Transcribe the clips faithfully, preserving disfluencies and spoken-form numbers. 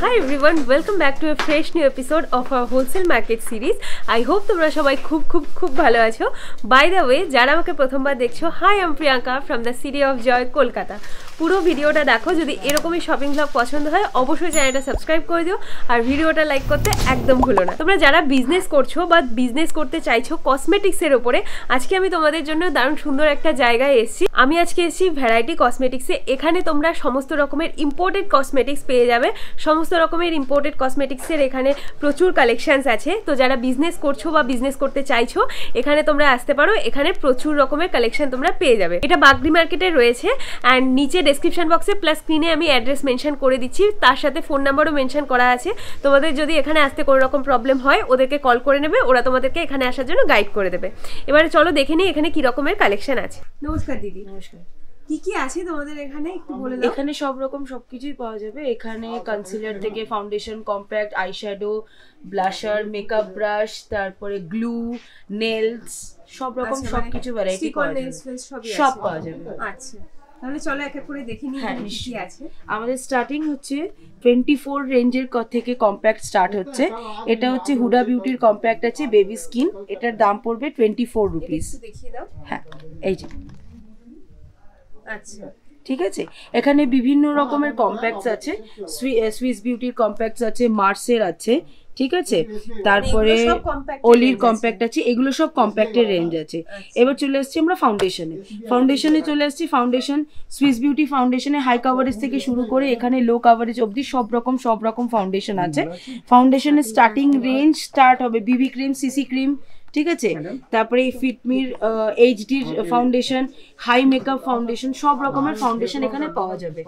Hi everyone, welcome back to a fresh new episode of our wholesale market series. I hope tomra shobai khub khub khub bhalo acho. By the way, jara amake prothom bar dekhcho, hi I'm Priyanka from the city of joy Kolkata. Puro video ta dekho, jodi erokomi shopping vlog pochondo hoy obosshoi channel ta subscribe kore dio ar video ta like korte ekdom bhulo na. Tomra jara business korcho ba business korte chaicho cosmetics er opore ajke ami tomader jonno darun sundor ekta jaygay eschi. Ami ajke eschi variety cosmetics e. Ekhane tomra somosto rokomer imported cosmetics peye jabe. সমস্ত রকমের imported কসমেটিক্সের এখানে প্রচুর collections আছে তো যারা business করছো বা business করতে চাইছো এখানে তোমরা আসতে পারো এখানে প্রচুর রকমের কালেকশন তোমরা পেয়ে যাবে এটা বাগরি মার্কেটে রয়েছে এন্ড নিচে ডেসক্রিপশন বক্সে প্লাস স্ক্রিনে আমি অ্যাড্রেস মেনশন করে দিচ্ছি তার সাথে ফোন নাম্বারও মেনশন করা আছে তোমাদের যদি এখানে আসতে কোনো রকম প্রবলেম হয় ওদেরকে কল করে নেবে ওরা তোমাদেরকে এখানে আসার জন্য গাইড করে দেবে এবারে চলো দেখে নিই এখানে কি রকমের কালেকশন আছে নমস্কার দিদি নমস্কার কি কি আছে তোমাদের এখানে একটু বলে দাও এখানে সব রকম সবকিছুই পাওয়া যাবে এখানে কনসিলার থেকে foundation compact eyeshadow blusher makeup brush তারপরে গ্লু নেলস সব রকম সবকিছু ভ্যারাইটি পাওয়া যাবে সব পাওয়া যাবে আচ্ছা তাহলে চলো এক এক করে দেখে নিই কি আছে আমাদের স্টার্টিং হচ্ছে চব্বিশ রেঞ্জের ক থেকে কম্প্যাক্ট স্টার্ট হচ্ছে এটা হচ্ছে হুডা বিউটির কম্প্যাক্ট আছে বেবি স্কিন এটার দাম পড়বে চব্বিশ রুপিস একটু দেখিয়ে দাও হ্যাঁ এই যে আচ্ছা ঠিক আছে এখানে বিভিন্ন রকমের কম্প্যাক্টস আছে সুইস বিউটির কম্প্যাক্টস আছে মার্সের আছে ঠিক আছে তারপরে ওলির কম্প্যাক্ট আছে এগুলো সব কম্প্যাক্টের রেঞ্জ আছে এবার চলে আসছি আমরা ফাউন্ডেশনে ফাউন্ডেশনে চলে আসছি ফাউন্ডেশন সুইস বিউটি ফাউন্ডেশনে হাই কভারেজ থেকে শুরু করে এখানে লো কভারেজ অবধি সব রকম সব রকম ফাউন্ডেশন আছে ফাউন্ডেশনের স্টার্টিং রেঞ্জ স্টার্ট হবে বিবি ক্রিম সিসি ক্রিম ঠিক আছে তারপরে ফিটমির HD foundation high makeup foundation সব রকমের ফাউন্ডেশন এখানে পাওয়া যাবে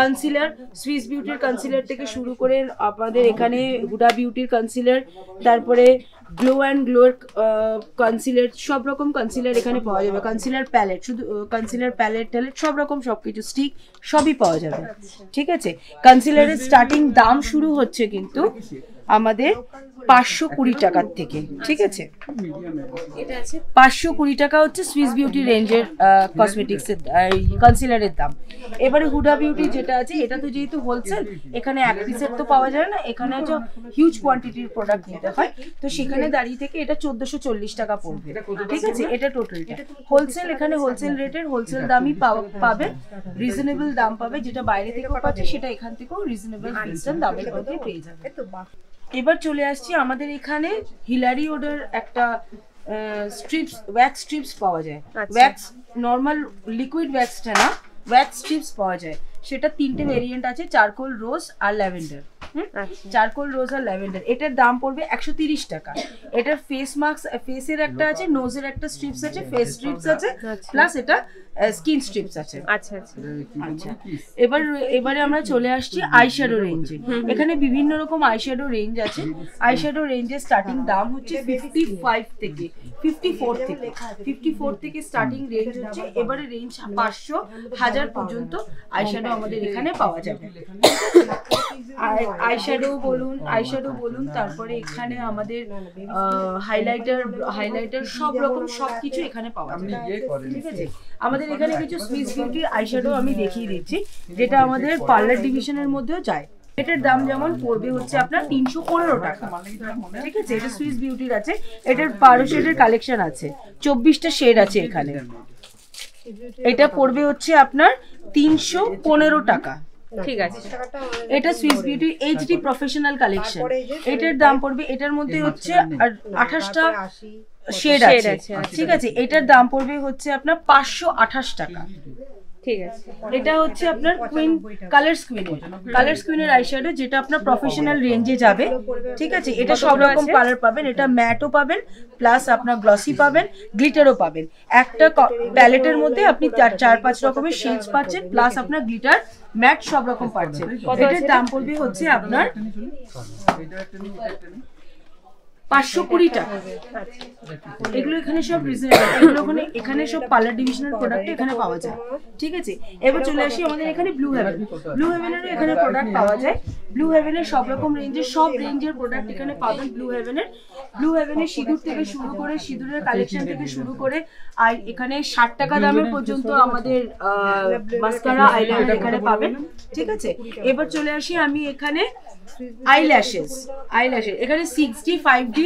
কনসিলার সুইস বিউটির কনসিলার থেকে শুরু করে আপনাদের এখানে হুডা বিউটির কনসিলার তারপরে গ্লো অ্যান্ড গ্লোর কনসিলার সব রকম কনসিলার এখানে পাওয়া যাবে কনসিলার প্যালেট শুধু কনসিলার প্যালেট ট্যালেট সব রকম সব কিছু স্টিক সবই পাওয়া যাবে ঠিক আছে কনসিলারের স্টার্টিং দাম শুরু হচ্ছে কিন্তু আমাদের পাঁচশো কুড়ি টাকার থেকে ঠিক আছে পাঁচশো কুড়ি টাকা হচ্ছে সুইস বিউটি রেঞ্জের কসমেটিক্সের কনসিলারের দাম এবারে হুডা বিউটি যেটা আছে এটা তো যেহেতু হোলসেল এখানে এক পিসের তো পাওয়া যায় না এখানে যে হিউজ কোয়ান্টিটির প্রোডাক্ট নিতে হয় তো সেখানে দাঁড়িয়ে থেকে এটা চোদ্দোশো চল্লিশ টাকা পড়বে ঠিক আছে এটা টোটাল হোলসেল এখানে হোলসেল রেটের হোলসেল দামই পাবে রিজনেবল দাম পাবে যেটা বাইরে থেকে পাচ্ছে সেটা এখান থেকেও রিজনেবল দামের মধ্যে পেয়ে যাবে এবার চলে আসছি আমাদের এখানে হিলারি রোডার একটা স্ট্রিপস ওয়্যাক্স স্ট্রিপস পাওয়া যায় ওয়্যাক্স নরমাল লিকুইড ওয়্যাক্সটা না ওয়্যাক্স স্ট্রিপস পাওয়া যায় সেটা তিনটে ভেরিয়েন্ট আছে চারকোল রোজ আর ল্যাভেন্ডার চারকোল রোজ আর ল্যাভেন্ডার এটার দাম পড়বে একশো তিরিশ টাকা এটার ফেস মাস্ক ফেসের একটা আছে নোজের একটা স্ট্রিপস আছে ফেস স্ট্রিপস আছে প্লাস এটা স্কিন স্ট্রিপস আছে আচ্ছা আচ্ছা এবার এবারে আমরা চলে আসছি আইশ্যাডো রেঞ্জে এখানে বিভিন্ন রকম আইশ্যাডো রেঞ্জ আছে আইশ্যাডো রেঞ্জের স্টার্টিং দাম হচ্ছে ফিফটি ফাইভ থেকে ফিফটি ফোর থেকে ফিফটি ফোর থেকে স্টার্টিং রেঞ্জ হচ্ছে এবারে রেঞ্জ পাঁচশো হাজার পর্যন্ত আইশ্যাডো আমাদের এখানে পাওয়া যাবে আইশ্যাডো বলুন আইশ্যাডো বলুন তারপরে এখানে আমাদের হাইলাইটার হাইলাইটার সব রকম সবকিছু এখানে পাওয়া যাবে ঠিক আছে আমাদের এখানে কিছু সুইস বিউটির আইশ্যাডো আমি দেখিয়ে দিচ্ছি যেটা আমাদের পার্লার ডিভিশনের মধ্যেও যায় এটার দাম যেমন পড়বে হচ্ছে আপনার তিনশো পনেরো টাকা ঠিক আছে এটা সুইস বিউটির আছে এটার বারো শেডের কালেকশন আছে চব্বিশটা শেড আছে এখানে এটা পড়বে হচ্ছে আপনার তিনশো পনেরো টাকা ঠিক আছে এটা Swiss beauty HD professional collection এটার দাম পড়বে এটার মধ্যে হচ্ছে আঠাশটা শেড আছে ঠিক আছে এটার দাম পড়বে হচ্ছে আপনার পাঁচশো আঠাশ টাকা ঠিক আছে এটা হচ্ছে আপনার কুইন কালার স্কুইনের কালার স্কুইনের আইশ্যাডো যেটা আপনার প্রফেশনাল রেঞ্জে যাবে ঠিক আছে এটা সব রকম কালার পাবেন এটা ম্যাটও পাবেন প্লাস আপনার গ্লসি পাবেন গ্লিটারও পাবেন একটা প্যালেটের মধ্যে আপনি চার পাঁচ রকমের শেডস পাচ্ছেন প্লাস আপনার গ্লিটার ম্যাট সব রকম পাচ্ছেন এটার দাম পড়বে হচ্ছে আপনার পাঁচশো কুড়ি টাকা এগুলো এখানে সব রিজনেবল এগুলো ওখানে এখানে সব পার্লার ডিভিশনাল প্রোডাক্ট এখানে পাওয়া যায় ঠিক আছে এবার চলে আসি আমাদের এখানে ব্লু হেভেন ব্লু হেভেনেরও এখানে প্রোডাক্ট পাওয়া যায় ব্লু হেভেনের সব রকম রেঞ্জের সব রেঞ্জের প্রোডাক্ট এখানে পাবেন ব্লু হেভেনের ব্লু হেভেনের সিঁদুর থেকে শুরু করে সিঁদুরের কালেকশন থেকে শুরু করে আর এখানে ষাট টাকা দামের পর্যন্ত আমাদের মাস্কারা আইলাইনার এখানে পাবেন ঠিক আছে এবার চলে আসি আমি এখানে আইল্যাশেস আইল্যাশেস এখানে sixty five D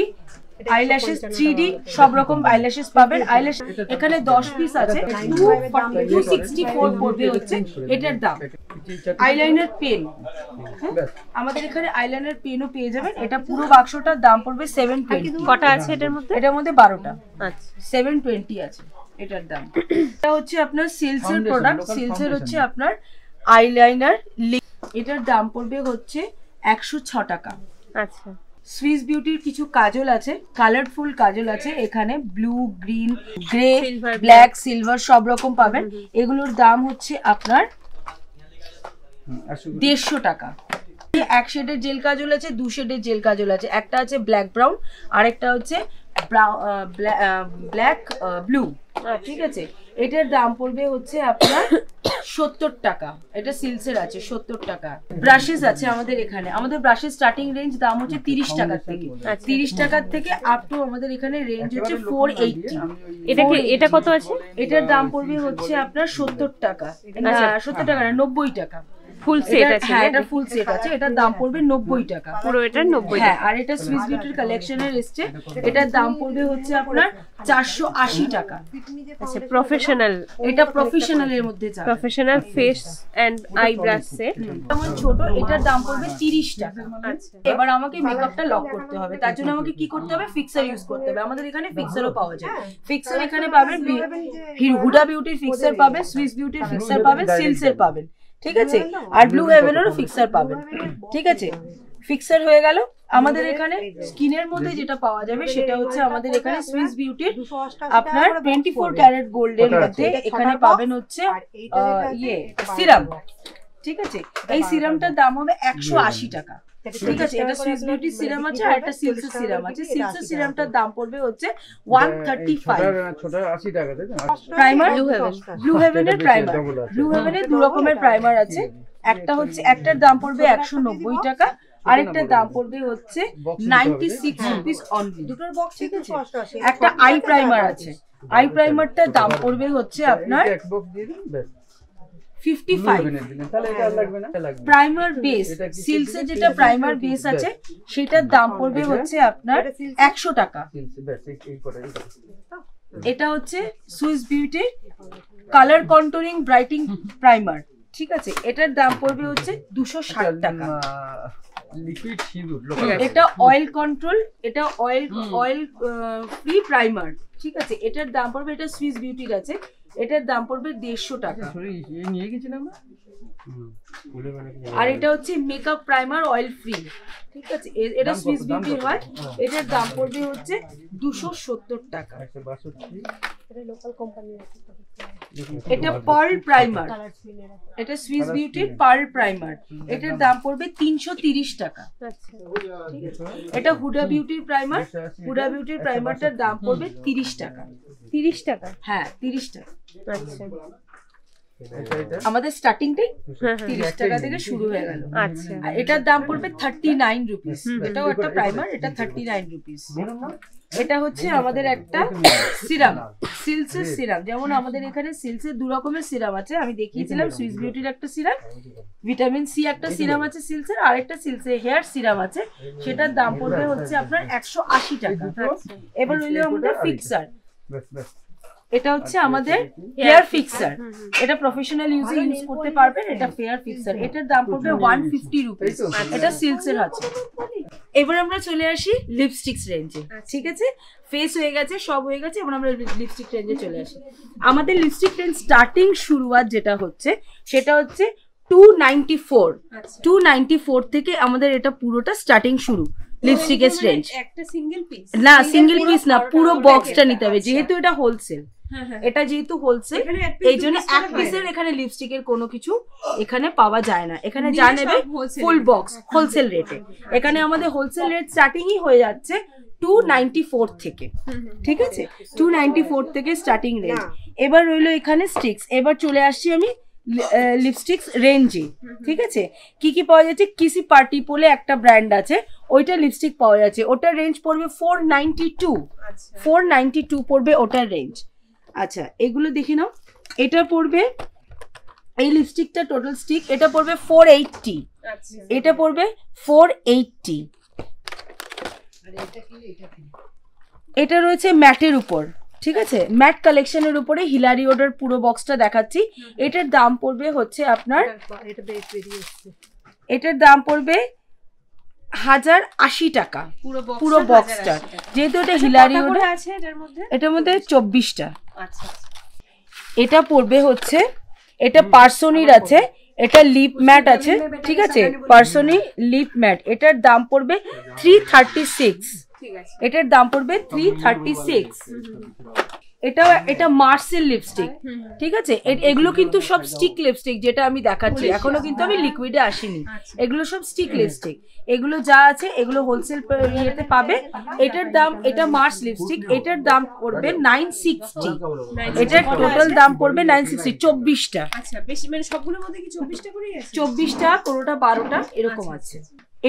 eyelashes three D সব রকম আইল্যাশেস পাবেন। আইল্যাশ এখানে দশ পিস আছে, two sixty four পড়বে হচ্ছে এটার দাম। আইলাইনার পেন, আমাদের এখানে আইলাইনার পেনও পেয়ে যাবেন। এটা পুরো বাক্সটার দাম পড়বে seven twenty। কটা আছে এটার মধ্যে? এটার মধ্যে বারোটা। আচ্ছা, seven twenty আছে এটার দাম। এটা হচ্ছে আপনার সিলসের প্রোডাক্ট। সিলসের হচ্ছে আপনার আইলাইনার, এটার দাম পড়বে হচ্ছে একশো ছয় টাকা। আচ্ছা, সুইস বিউটির কিছু কাজল আছে, কালারফুল কাজল আছে এখানে, blue, green, grey, black, silver সব রকম পাবেন। এগুলোর দাম হচ্ছে আপনার দেড়শো টাকা। এক শেডের জেল কাজল আছে, দু শেডের জেল কাজল আছে, একটা আছে ব্ল্যাক ব্রাউন, আরেকটা হচ্ছে ব্ল্যাক ব্লু, ঠিক আছে। এটার দাম পড়বে হচ্ছে আপনার সত্তর টাকা। এটা সিলসের আছে সত্তর টাকা। ব্রাশেস আছে আমাদের এখানে। আমাদের ব্রাশের স্টার্টিং রেঞ্জ দাম হচ্ছে তিরিশ টাকার থেকে, তিরিশ টাকার থেকে আপ টু আমাদের এখানে রেঞ্জ হচ্ছে ফোর এইটি। এটা কি, এটা কত আছে? এটার দাম পড়বে হচ্ছে আপনার সত্তর টাকা, সত্তর টাকা না নব্বই টাকা। ফুল সেট আছে, এটা ফুল সেট আছে, এটার দাম পড়বে নব্বই টাকা পুরো। এটা নব্বই। হ্যাঁ, আর এটা সুইস বিউটির কালেকশনের এসছে, এটার দাম পড়বে হচ্ছে আপনার চারশো আশি টাকা। আচ্ছা, প্রফেশনাল, এটা প্রফেশনাল এর মধ্যে যা professional face and eye brush set যেমন ছোট, এটার দাম পড়বে তিরিশ টাকা। আচ্ছা, এবার আমাকে মেকআপটা লক করতে হবে, তার জন্য আমাকে কি করতে হবে? ফিক্সার ইউজ করতে হবে। আমাদের এখানে ফিক্সারও পাওয়া যায়। ফিক্সার এখানে পাবেন, হুডা বিউটির ফিক্সার পাবেন, সুইস বিউটির ফিক্সার পাবেন, সিলসের পাবেন, ঠিক আছে, আর ব্লু হেভেনেরও ফিক্সার পাবেন, ঠিক আছে। ফিক্সার হয়ে গেল। আমাদের এখানে স্কিনের মধ্যে যেটা পাওয়া যাবে সেটা হচ্ছে আমাদের এখানে সুইস বিউটির আপনার টোয়েন্টি ফোর ক্যারেট গোল্ডের মধ্যে এখানে পাবেন হচ্ছে ইয়ে সিরাম, ঠিক আছে। এই সিরামটার দাম হবে একশো আশি টাকা, ঠিক আছে। এটা সুইস বিউটি সিরাম আছে, আর এটা সিলসের সিরাম আছে। সিলসের সিরামটার দাম পড়বে হচ্ছে one thirty five। Primer blue হেভেনের প্রাইমার, ব্লু হেভেনের দু রকমের প্রাইমার আছে। একটা হচ্ছে, একটার দাম পড়বে একশো নব্বই টাকা, আরেকটার দাম পড়বে হচ্ছে নাইনটি সিক্স রুপিস অনলি। দুটোর বক্স, ঠিক আছে। একটা আই প্রাইমার আছে, আই প্রাইমারটার দাম পড়বে হচ্ছে আপনার fifty five। প্রাইমার বেস, সিলসে যেটা প্রাইমার বেস আছে সেটার দাম পড়বে হচ্ছে আপনার একশো টাকা। এটা হচ্ছে সুইস বিউটির কালার কন্ট্রোলিং ব্রাইটিং প্রাইমার, ঠিক আছে। এটার দাম পড়বে হচ্ছে দুশো ষাট টাকা। এটা অয়েল কন্ট্রোল, এটা অয়েল অয়েল ফ্রি প্রাইমার, ঠিক আছে। এটার দাম পড়বে, এটা সুইস বিউটির আছে, এটার দাম পড়বে দেড়শো টাকা। আর এটা হচ্ছে মেকআপ প্রাইমার অয়েল ফ্রি, ঠিক আছে। এটা সুইস বিউটির হয়, এটার দাম পড়বে হচ্ছে দুশো সত্তর টাকা। এটা পার্ল প্রাইমার, এটা সুইস বিউটির পার্ল প্রাইমার, এটার দাম পড়বে তিনশো তিরিশ টাকা। এটা হুডা বিউটির প্রাইমার, হুডা বিউটির প্রাইমারটার দাম পড়বে তিরিশ টাকা। তিরিশ টাকা? হ্যাঁ, তিরিশ টাকা। আচ্ছা, আমাদের স্টার্টিংটাই তিরিশ টাকা থেকে শুরু হয়ে গেল। আচ্ছা, এটার দাম পড়বে থার্টি নাইন রুপিস। এটাও একটা প্রাইমার, এটা থার্টি নাইন রুপিস। এটা হচ্ছে আমাদের একটা সিরাম, সিলসের সিরাম। যেমন আমাদের এখানে সিলসের দু রকমের সিরাম আছে, আমি দেখিয়েছিলাম। সুইস বিউটির একটা সিরাম, ভিটামিন সি একটা সিরাম আছে সিলসের, আর একটা সিলসের হেয়ার সিরাম আছে, সেটার দাম পড়বে হচ্ছে আপনার একশো আশি টাকা। এবার হইলো আমাদের ফিক্সার, এটা হচ্ছে আমাদের হেয়ার ফিক্সার। এটা প্রফেশনাল ইউজে ইউজ করতে পারবেন, এটা হেয়ার ফিক্সার। এটার দাম পড়বে one fifty রুপিস। এটা সিলসের আছে। এবার আমরা চলে আসি লিপস্টিকস রেঞ্জে, ঠিক আছে। ফেস হয়ে গেছে, সব হয়ে গেছে, এবার আমরা লিপস্টিক রেঞ্জে চলে আসি। আমাদের লিপস্টিক রেঞ্জ স্টার্টিং শুরুয়াত যেটা হচ্ছে সেটা হচ্ছে two ninety four। two ninety four থেকে আমাদের এটা পুরোটা স্টার্টিং শুরু। লিপস্টিকের রেঞ্জ একটা সিঙ্গেল পিস না, সিঙ্গেল পিস না, পুরো বক্সটা নিতে হবে, যেহেতু এটা হোলসেল। এটা যেহেতু হোলসেল, এই জন্য এক পিসের এখানে লিপস্টিকের কোনো কিছু এখানে পাওয়া যায় না। এখানে যা নেবে ফুল বক্স হোলসেল রেটে। এখানে আমাদের হোলসেল রেট স্টার্টিংই হয়ে যাচ্ছে two ninety four থেকে, ঠিক আছে। two ninety four থেকে স্টার্টিং রেঞ্জ। এবার রইলো এখানে স্টিক্স। এবার চলে আসছি আমি লিপস্টিক্স রেঞ্জে, ঠিক আছে। কি কি পাওয়া যাচ্ছে? কিসি পার্টি বলে একটা ব্র্যান্ড আছে, ওইটা লিপস্টিক পাওয়া যাচ্ছে। ওটার রেঞ্জ পড়বে four ninety two। four ninety two পড়বে ওটার রেঞ্জ। আচ্ছা, এগুলো দেখে নাও। এটা পড়বে এই লিপস্টিকটা টোটাল স্টিক এটা পড়বে four eighty, আচ্ছা এটা পড়বে four eighty। আর এটা কি এটা কি এটা রয়েছে ম্যাটের উপর, ঠিক আছে, ম্যাট কালেকশনের উপরে হিলারি রোডার পুরো বক্সটা দেখাচ্ছি। এটার দাম পড়বে হচ্ছে আপনার এটা বেশ বেরিয়ে আসছে, এটার দাম পড়বে one thousand eighty টাকা পুরো বক্সটা, যেহেতু এটা হিলারি রোডার আছে এটার মধ্যে এটার মধ্যে twenty-four টা। আচ্ছা এটা পড়বে হচ্ছে এটা পার্সোনির আছে, এটা লিপ ম্যাট আছে, ঠিক আছে, পার্সোনি লিপ ম্যাট, এটার দাম পড়বে three thirty-six, এটার দাম পড়বে three thirty-six। এটা এটা মার্সেল লিপস্টিক, ঠিক আছে, এগুলো কিন্তু সব স্টিক লিপস্টিক যেটা আমি দেখাচ্ছি, এখনো কিন্তু আমি লিকুইডে আসিনি, এগুলো সব স্টিক লিপস্টিক, এগুলো যা আছে এগুলো হোলসেল ইয়েতে পাবে। এটার দাম এটা মার্স লিপস্টিক, এটার দাম পড়বে nine sixty, এটার টোটাল দাম পড়বে nine sixty, চব্বিশটা, আচ্ছা বেশি মানে সবগুলোর মধ্যে কি চব্বিশটা করে আছে, চব্বিশটা কোনোটা বারোটা এরকম আছে।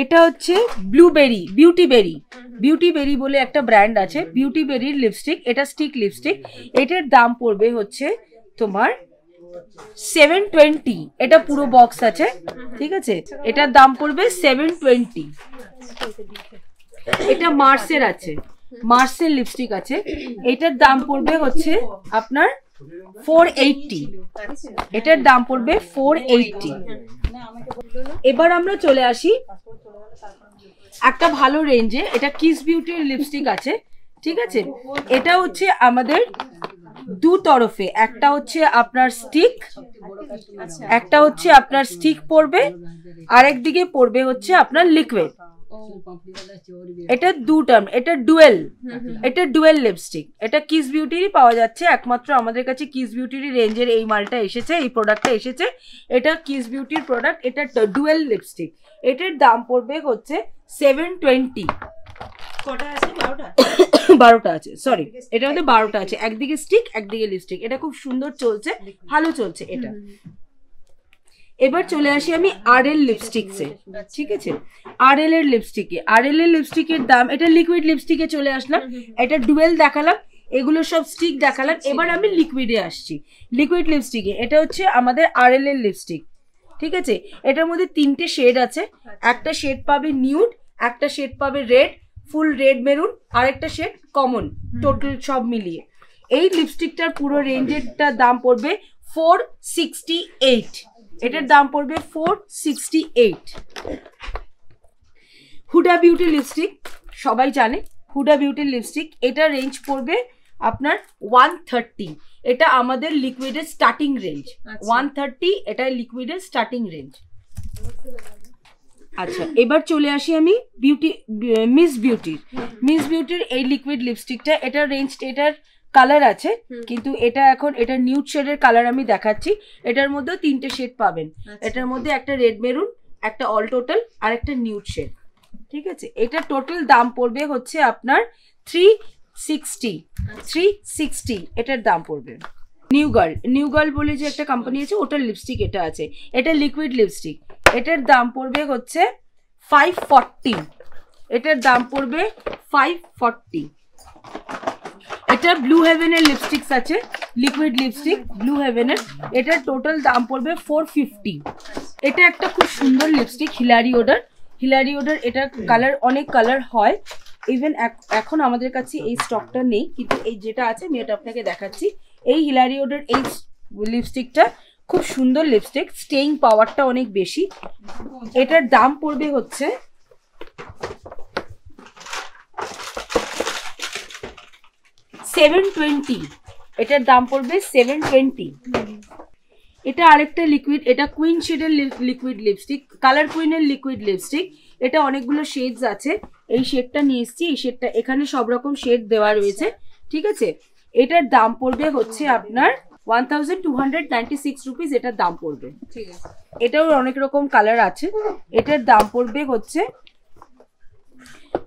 এটা হচ্ছে blueberry Beauty Berry, Beauty Berry বলে একটা ব্র্যান্ড আছে, বিউটি বেরির লিপস্টিক, এটা স্টিক লিপস্টিক, এটার দাম পড়বে হচ্ছে তোমার seven twenty, এটা পুরো বক্স আছে, ঠিক আছে, এটার দাম পড়বে seven twenty। এটা মার্সের আছে, মার্সের লিপস্টিক আছে, এটার দাম পড়বে হচ্ছে আপনার four eighty, এটার দাম পড়বে four eighty। এবার আমরা চলে আসি একটা ভালো রেঞ্জে, এটা কিস বিউটির লিপস্টিক আছে, ঠিক আছে, এটা হচ্ছে আমাদের দু তরফে, একটা হচ্ছে আপনার স্টিক, একটা হচ্ছে আপনার স্টিক পড়বে, আরেক দিকে পড়বে হচ্ছে আপনার লিকুইড, এটা দু টার্ম, এটা ডুয়েল, এটা ডুয়েল লিপস্টিক, এটা কিস বিউটিরই পাওয়া যাচ্ছে, একমাত্র আমাদের কাছে কিস বিউটির রেঞ্জের এই মালটা এসেছে, এই প্রোডাক্টটা এসেছে, এটা কিস বিউটির প্রোডাক্ট, এটা ডুয়েল লিপস্টিক, এটার দাম পড়বে হচ্ছে seven twenty। কটা আছে? বারোটা আছে, সরি এটার মধ্যে বারোটা আছে, একদিকে স্টিক একদিকে লিপস্টিক, এটা খুব সুন্দর চলছে, ভালো চলছে এটা। এবার চলে আসি আমি আর এল লিপস্টিকসে, ঠিক আছে, আর এল এর লিপস্টিকে, আর এল এর লিপস্টিকের দাম, এটা লিকুইড লিপস্টিকে চলে আসলাম, এটা ডুয়েল দেখালাম, এগুলো সব স্টিক দেখালাম, এবার আমি লিকুইডে আসছি, লিকুইড লিপস্টিকে, এটা হচ্ছে আমাদের আর এল এর লিপস্টিক, ঠিক আছে, এটার মধ্যে তিনটে শেড আছে, একটা শেড পাবে নিউড, একটা শেড পাবে রেড ফুল রেড মেরুন, আর একটা শেড কমন, টোটাল সব মিলিয়ে এই লিপস্টিকটার পুরো রেঞ্জেরটা দাম পড়বে four sixty-eight, এটার দাম পড়বে four sixty-eight। Hooda beauty lipstick সবাই জানে, হুডা বিউটি লিপস্টিক, এটা রেঞ্জ পড়বে আপনার one thirty, এটা আমাদের লিকুইডের স্টার্টিং রেঞ্জ one thirty, এটা লিকুইডের স্টার্টিং রেঞ্জ। আচ্ছা এবার চলে আসি আমি বিউটি মিস বিউটির, মিস বিউটির এই লিকুইড লিপস্টিকটা, এটার রেঞ্জ, এটার কালার আছে, কিন্তু এটা এখন এটা নিউড শেডের কালার আমি দেখাচ্ছি, এটার মধ্যে তিনটে শেড পাবেন, এটার মধ্যে একটা রেড মেরুন, একটা অল টোটাল, আর একটা নিউড শেড, ঠিক আছে, এটা টোটাল দাম পড়বে হচ্ছে আপনার three sixty, এটার দাম পড়বে। নিউ গার্ল, নিউ গার্ল বলে যে একটা কোম্পানি আছে, ওটার লিপস্টিক এটা আছে, এটা লিকুইড লিপস্টিক, এটার দাম পড়বে হচ্ছে five forty, এটার দাম পড়বে five forty। এটা ব্লু হেভেনের লিপস্টিকস আছে, লিকুইড লিপস্টিক ব্লু হেভেনের, এটার টোটাল দাম পড়বে four fifty। এটা একটা খুব সুন্দর লিপস্টিক হিলারি রোডার, হিলারি রোডার, এটার কালার অনেক কালার হয়, ইভেন এখন আমাদের কাছে এই স্টকটা নেই, কিন্তু এই যেটা আছে আমি এটা আপনাকে দেখাচ্ছি। এই হিলারি রোডার এই লিপস্টিকটা খুব সুন্দর লিপস্টিক, স্টেইং পাওয়ারটা অনেক বেশি, এটার দাম পড়বে হচ্ছে seven twenty, এটার দাম পড়বে seven twenty। এটা আরেকটা লিকুইড, এটা কুইন শেডের লিকুইড লিপস্টিক, কালার কুইনের লিকুইড লিপস্টিক, এটা অনেকগুলো শেডস আছে, এই শেডটা নিয়ে এসেছি, এই শেডটা এখানে সব রকম শেড দেওয়া রয়েছে, ঠিক আছে, এটার দাম পড়বে হচ্ছে আপনার one thousand two hundred ninety-six rupees, এটার দাম পড়বে, ঠিক আছে, এটাও অনেক রকম কালার আছে, এটার দাম পড়বে হচ্ছে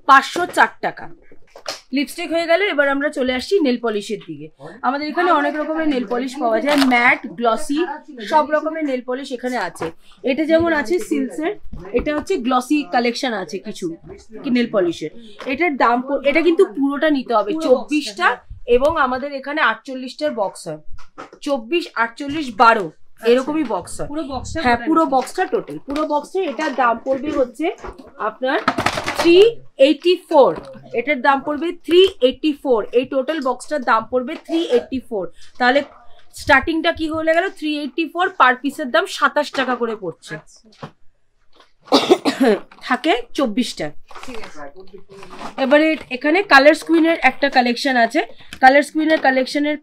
পাঁচশো চার টাকা। লিপস্টিক হয়ে গেল, এবার আমরা চলে আসছি নেল পলিশের দিকে। আমাদের এখানে অনেক রকমের নেল পলিশ পাওয়া যায়, ম্যাট গ্লসি সব রকমের নেল পলিশ এখানে আছে, এটা যেমন আছে সিলসের, এটা হচ্ছে গ্লসি কালেকশন আছে কিছু নেল পলিশের, এটার দাম, এটা কিন্তু পুরোটা নিতে হবে, চব্বিশটা, এবং আমাদের এখানে আটচল্লিশটার বক্স হয়, চব্বিশ আটচল্লিশ বারো, এরকমই বক্সটা পুরো বক্সটা হ্যাঁ পুরো বক্সটা টোটাল পুরো বক্সে এটার দাম পড়বে হচ্ছে আপনার three eighty-four এটার দাম পড়বে three eighty-four এই টোটাল বক্সটার দাম পড়বে three eighty-four তাহলে স্টার্টিংটা কি হয়ে গেল three eighty-four পার পিসের দাম twenty-seven টাকা করে পড়ছে থাকে twenty-four টা ঠিক আছে এবারে এখানে কালার স্কুইনের একটা কালেকশন আছে কালার স্কুইনের কালেকশনের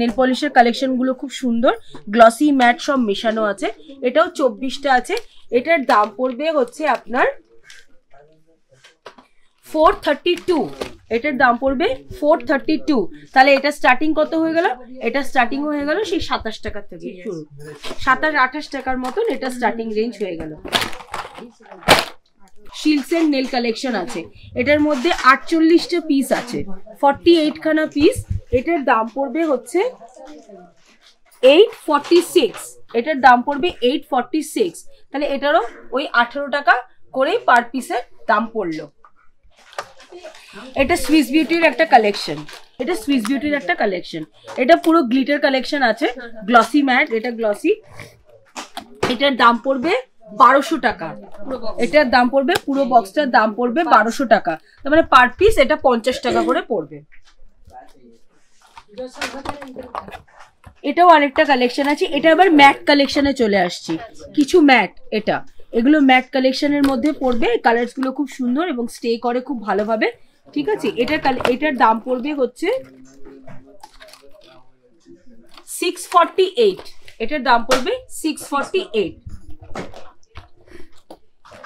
নেল পলিশের কালেকশন গুলো খুব সুন্দর গ্লসি ম্যাট সব মেশানো আছে এটাও twenty-four টা আছে এটার দাম পড়বে হচ্ছে আপনার four thirty-two এটার দাম পড়বে four thirty-two তাহলে এটা স্টার্টিং কত হয়ে গেল এটা স্টার্টিং হয়ে গেল সেই twenty-seven টাকা থেকে শুরু twenty-seven twenty-eight টাকার মত এটা স্টার্টিং রেঞ্জ হয়ে গেল শিলসেন নেল কালেকশন আছে এটার মধ্যে forty-eight টা পিস আছে forty-eight খানা পিস এটার দাম পড়বে হচ্ছে eight forty-six এটার দাম পড়বে eight forty-six তাহলে এটারও ওই eighteen টাকা করে পার পিসের দাম পড়লো এটা সুইস বিউটির একটা কালেকশন এটা সুইস বিউটির একটা কালেকশন এটা পুরো গ্লিটার কালেকশন আছে গ্লসি ম্যাট এটা গ্লসি এটার দাম পড়বে twelve hundred টাকা এটার দাম পড়বে পুরো বক্সটার দাম পড়বে twelve hundred টাকা তার মানে পার পিস এটা fifty টাকা করে পড়বে এটাও আরেকটা কালেকশন আছে এটা আবার ম্যাট কালেকশনে চলে আসছে কিছু ম্যাট এটা এগুলো ম্যাট কালেকশনের মধ্যে পড়বে কালারস গুলো খুব সুন্দর এবং স্টে করে খুব ভালোভাবে ঠিক আছে এটা এটার দাম পড়বে হচ্ছে six forty-eight এটার দাম পড়বে six forty-eight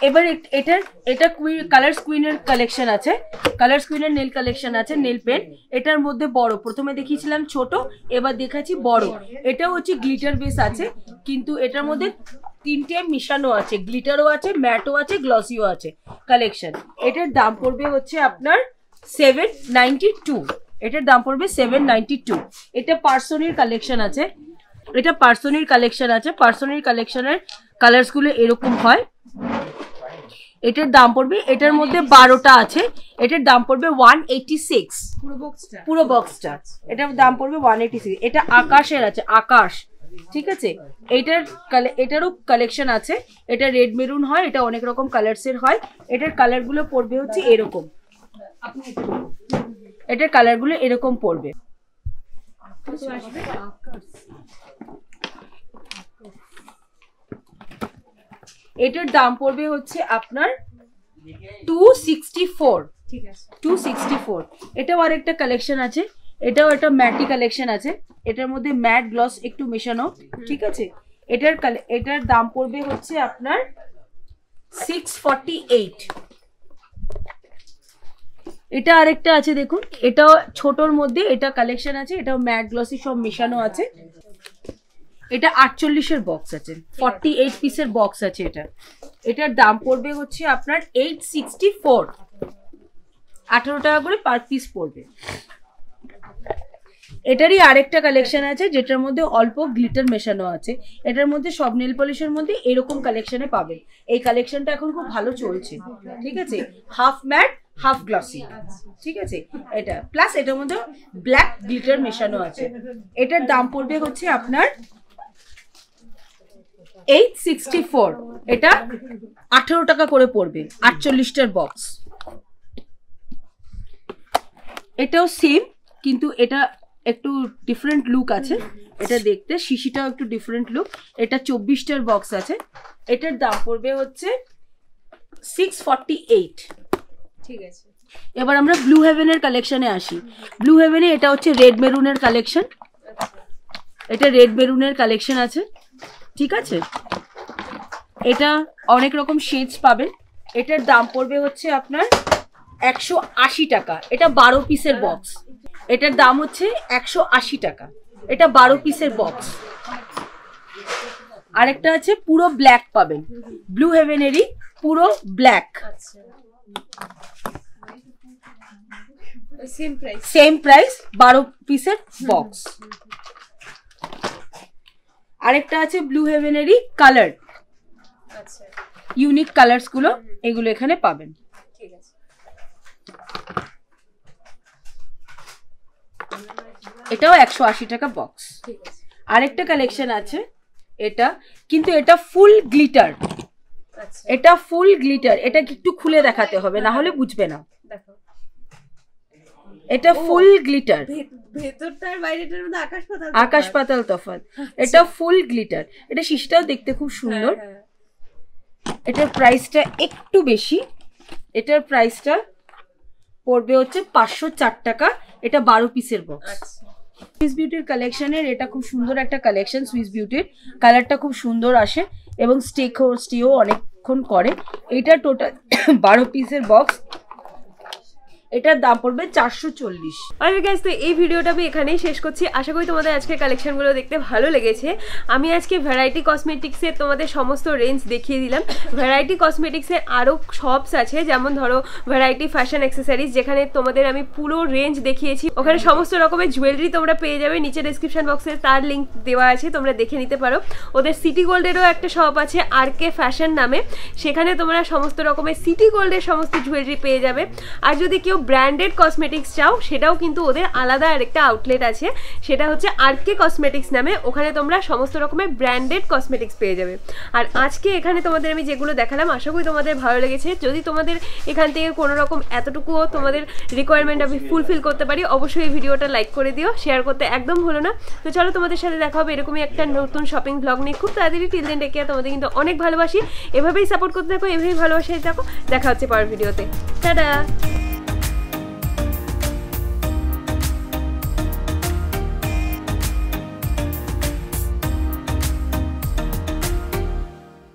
এবার এটা এটা কালার স্কুইনের কালেকশন আছে কালার স্কুইনের নেল কালেকশন আছে নেল পেন এটার মধ্যে বড় প্রথমে দেখিয়েছিলাম ছোট এবার দেখাচ্ছি বড় এটাও হচ্ছে গ্লিটার বেস আছে কিন্তু এটার মধ্যে তিনটে মিশানো আছে গ্লিটারও আছে ম্যাটও আছে গ্লসিও আছে কালেকশন এটার দাম পড়বে হচ্ছে আপনার seven ninety-two এটার দাম পড়বে seven ninety-two এটা পার্সোনের কালেকশন আছে এটা পার্সোনের কালেকশন আছে পার্সোনের কালেকশনের কালারস গুলো এরকম হয় এটার দাম পড়বে এটার মধ্যে twelve টা আছে এটার দাম পড়বে one eighty-six পুরো বক্সটা পুরো বক্সটা এটার দাম পড়বে one eighty-six এটা আকাশের আছে আকাশ ঠিক আছে এটার এটারও কালেকশন আছে এটা রেড মেরুন হয় এটা অনেক রকম কালারস এর হয় এটার কালার গুলো পড়বে হচ্ছে এরকম এটার কালার গুলো এরকম পড়বে এটার দাম পড়বে হচ্ছে আপনার two sixty-four ঠিক আছে two sixty-four এটাও আরেকটা কালেকশন আছে এটাও একটা ম্যাটি কালেকশন আছে এটার মধ্যে ম্যাট গ্লস একটু মেশানো ঠিক আছে এটার এটার দাম পড়বে হচ্ছে আপনার six forty-eight এটা আরেকটা আছে দেখুন এটাও ছোটর মধ্যে এটা কালেকশন আছে এটাও ম্যাট গ্লসি সব মেশানো আছে এটা forty-eight এর বক্স আছে forty-eight পিসের বক্স আছে এটা এটার দাম পড়বে হচ্ছে আপনার eight sixty-four eighteen টাকা করে পার পিস পড়বে এটারই আরেকটা কালেকশন আছে যেটার মধ্যে অল্প গ্লিটার মেশানো আছে এটার মধ্যে সব নেল পলিশের মধ্যে এরকম কালেকশনে পাবেন এই কালেকশনটা এখন খুব ভালো চলছে ঠিক আছে হাফ ম্যাট হাফ গ্লসি ঠিক আছে এটা প্লাস এটার মধ্যে ব্ল্যাক গ্লিটার মেশানো আছে এটার দাম পড়বে হচ্ছে আপনার eight sixty-four এটা eighteen টাকা করে পড়বে forty-eight টার বক্স এটাও সেম কিন্তু এটা একটু ডিফারেন্ট লুক আছে এটা দেখতে শিশিটাও একটু ডিফারেন্ট লুক এটা twenty-four টার বক্স আছে এটার দাম পড়বে হচ্ছে six forty-eight ঠিক আছে এবার আমরা ব্লু হেভেনের কালেকশনে আসি ব্লু হেভেনে এটা হচ্ছে রেড মেরুনের কালেকশন এটা রেড মেরুনের কালেকশন আছে ঠিক আছে এটা অনেক রকম শেডস পাবেন এটার দাম পড়বে হচ্ছে আপনার একশো আশি টাকা এটা twelve পিসের বক্স এটার দাম হচ্ছে একশো আশি টাকা এটা twelve পিসের বক্স আরেকটা আছে পুরো ব্ল্যাক পাবেন ব্লু হেভেনেরই পুরো black same price same price twelve পিসের বক্স আরেকটা আছে ব্লু হেভেনেরই কালার আচ্ছা ইউনিক কালারস গুলো এগুলো এখানে পাবেন ঠিক আছে এটাও একশো আশি টাকা বক্স ঠিক আছে আরেকটা কালেকশন আছে এটা কিন্তু এটা ফুল গ্লিটার, আচ্ছা এটা ফুল গ্লিটার, এটা একটু খুলে দেখাতে হবে না হলে বুঝবে না, দেখো এটা ফুল গ্লিটার, ভেতরটার বাইরেটার মধ্যে আকাশ পাতাল আকাশ পাতাল তফাৎ, এটা ফুল গ্লিটার, এটা শীষটাও দেখতে খুব সুন্দর, এটার প্রাইসটা একটু বেশি, এটার প্রাইসটা পড়বে হচ্ছে পাঁচশো চার টাকা, এটা বারো পিসের বক্স। সুইস বিউটির কালেকশনের এটা খুব সুন্দর একটা কালেকশন, সুইস বিউটির কালারটা খুব সুন্দর আসে এবং স্টেক স্টিও অনেকক্ষণ করে, এটা টোটাল বারো পিসের বক্স, এটার দাম পড়বে চারশো চল্লিশ। অলরাইট গাইস, তো এই ভিডিওটা আমি এখানেই শেষ করছি, আশা করি তোমাদের আজকের কালেকশনগুলো দেখতে ভালো লেগেছে। আমি আজকে ভ্যারাইটি কসমেটিক্সের তোমাদের সমস্ত রেঞ্জ দেখিয়ে দিলাম, ভ্যারাইটি কসমেটিক্সের আরও শপস আছে, যেমন ধরো ভ্যারাইটি ফ্যাশন অ্যাক্সেসরিজ, যেখানে তোমাদের আমি পুরো রেঞ্জ দেখিয়েছি, ওখানে সমস্ত রকমের জুয়েলারি তোমরা পেয়ে যাবে, নিচে ডেসক্রিপশন বক্সে তার লিঙ্ক দেওয়া আছে, তোমরা দেখে নিতে পারো। ওদের সিটি গোল্ডেরও একটা শপ আছে আর কে ফ্যাশন নামে, সেখানে তোমরা সমস্ত রকমের সিটি গোল্ডের সমস্ত জুয়েলারি পেয়ে যাবে। আর যদি কেউ ব্র্যান্ডেড কসমেটিক্স চাও, সেটাও কিন্তু ওদের আলাদা আরেকটা আউটলেট আছে, সেটা হচ্ছে আর কে কসমেটিক্স নামে, ওখানে তোমরা সমস্ত রকমের ব্র্যান্ডেড কসমেটিক্স পেয়ে যাবে। আর আজকে এখানে তোমাদের আমি যেগুলো দেখালাম আশা করি তোমাদের ভালো লেগেছে, যদি তোমাদের এখান থেকে কোনো রকম এতটুকুও তোমাদের রিকোয়ারমেন্ট আমি ফুলফিল করতে পারি, অবশ্যই এই ভিডিওটা লাইক করে দিও, শেয়ার করতে একদম ভুলো না। তো চলো তোমাদের সাথে দেখা হবে এরকমই একটা নতুন শপিং ব্লগ নিয়ে খুব তাড়াতাড়ি, টিল দেন টেক কেয়ার, তোমাদের কিন্তু অনেক ভালোবাসি, এভাবেই সাপোর্ট করতে থাকো, এভাবেই ভালোবাসি থাকো, দেখা হচ্ছে পরের ভিডিওতে, টাটা।